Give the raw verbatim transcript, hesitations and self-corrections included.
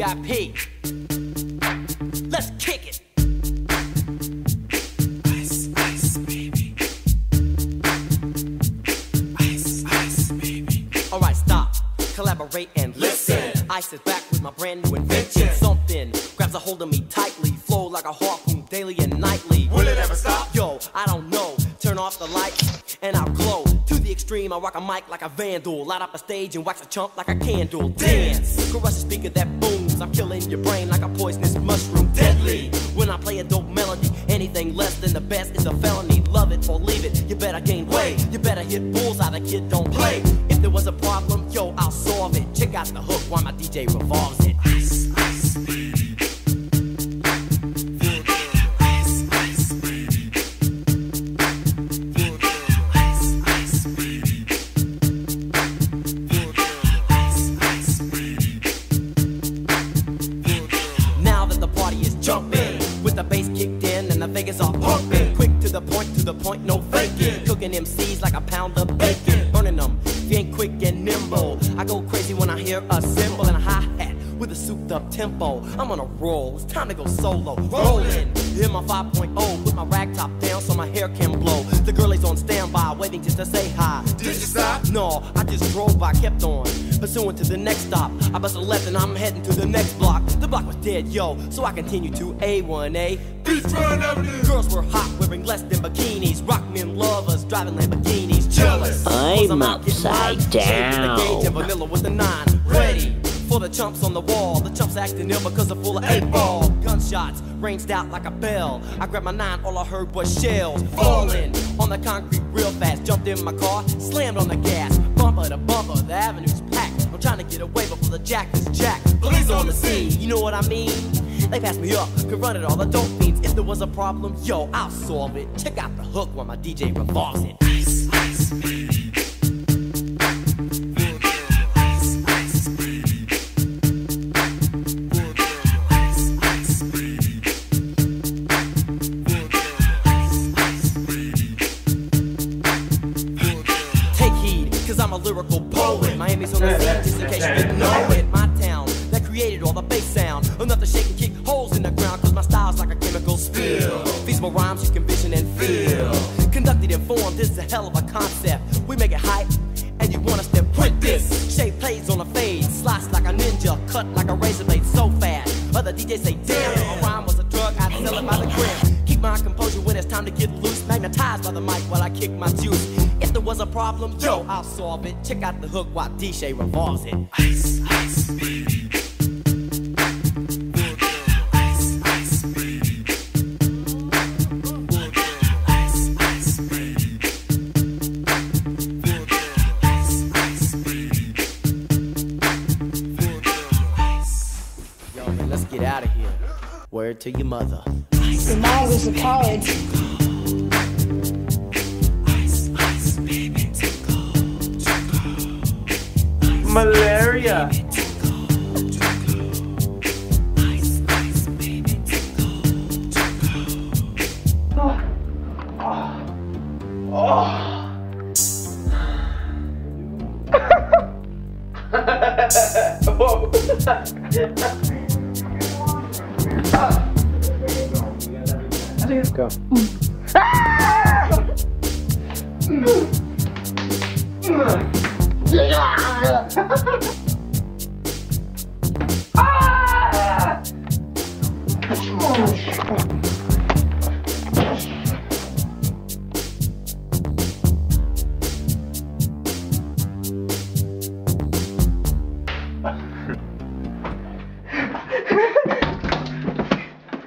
V I P. Let's kick it. Ice, ice, baby. Ice, ice, baby. All right, stop, collaborate and listen. listen. Ice is back with my brand new invention. Listen. Something grabs a hold of me tightly, flow like a harpoon daily and nightly. Will it ever stop? Yo, I don't know. Turn off the lights and I'll glow. Extreme, I rock a mic like a vandal, light up a stage and wax a chump like a candle. Dance, Dance. Crush a speaker that booms, I'm killing your brain like a poisonous mushroom. Deadly, when I play a dope melody, anything less than the best is a felony. Love it or leave it, you better gain weight, you better hit bullseye, the kid don't play. If there was a problem, yo, I'll solve it. Check out the hook while my D J revolves it. Ice, ice, baby. Vegas are pumping, quick to the point, to the point, no faking. Cooking M Cs like a pound of bacon, burning them if you ain't quick and nimble. I go crazy when I hear a cymbal and a hi-hat with a souped-up tempo. I'm on a roll, it's time to go solo. Rolling, hear my five point oh, put my rag top down so my hair can blow. The girl is on standby, waiting just to say hi. Did you stop? No, I just drove by, kept on pursuing to the next stop. I bust a left and I'm heading to the next block. The block was dead, yo, so I continue to A one A. Girls were hot, wearing less than bikinis. Rock men love us, driving Lamborghinis. Jealous, I'm upside down. The gauge and vanilla with the nine. Ready for the chumps on the wall. The chumps acting ill because they're full of eight ball. Gunshots ranged out like a bell. I grabbed my nine, all I heard was shells falling on the concrete real fast. Jumped in my car, slammed on the gas. Bumper to bumper, the avenue's packed. I'm trying to get away before the jack is jacked. Police on the scene, you know what I mean? They pass me up, could run it all, I don't mean. If there was a problem, yo, I'll solve it. Check out the hook while my D J revolves it. Ice, ice, baby. Ice, ice, baby. Ice, ice, baby. Ice, ice, baby. Take heed, cause I'm a lyrical poet. Miami's on the scene, just in case you didn't know it. My town, that created all the bass sound. Enough to shake and kick holes in the ground, cause my style's like a chemical spill. Feasible rhymes you can vision and feel. Conducted and formed, this is a hell of a concept. We make it hype, and you want us to print this. Shape plays on a fade, slice like a ninja, cut like a razor blade so fast. Other D Js say, damn, if a rhyme was a drug, I'd sell it by the gram. Keep my composure when it's time to get loose. Magnetized by the mic while I kick my juice. If there was a problem, yo, I'll solve it. Check out the hook while D J revolves it. Ice, ice, baby. Word to your mother. When I was in college, ice, ice, baby, to go, to go. Ice, malaria. Ice, baby, to go, to go. Ice, ice, baby, to go, to go. Oh. Oh. Whoa. Let's go. Mm. Ah! Mm. Yeah! Ah! Oh.